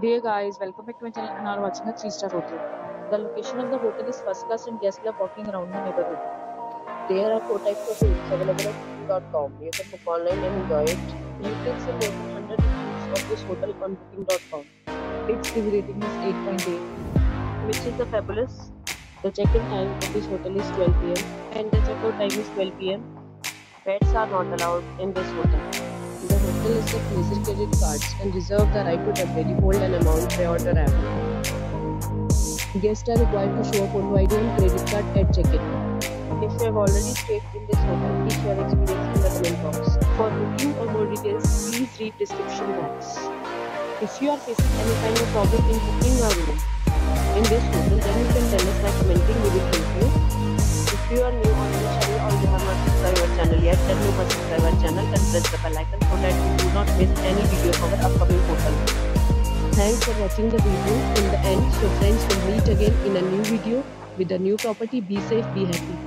Dear guys, welcome back to my channel and are watching a 3-star hotel. The location of the hotel is first class and guests love walking around the neighborhood. There are 4 types of rooms available at booking.com. You can book online and enjoy it. You can see more than 100 reviews of this hotel on booking.com. Its review rating is 8.8, which is the fabulous. The check-in time of this hotel is 12 pm and the check-out time is 12 pm. Pets are not allowed in this hotel. The hotel accepts major credit cards and reserves the right to temporarily hold an amount prior to arrival. Guests are required to show a photo ID and credit card at check-in. If you have already stayed in this hotel, please share your experience in the comment box. For booking or more details, please read description box. If you are facing any kind of problem in booking your room in this hotel, then you can tell us by commenting. We will help you. If you are new on this channel or you have not subscribed our channel yet, then you must subscribe our channel and press the bell icon so that you do not miss any video of our upcoming hotel. Thanks for watching the video till the end. So friends, will meet again in a new video with a new property. Be safe, be happy.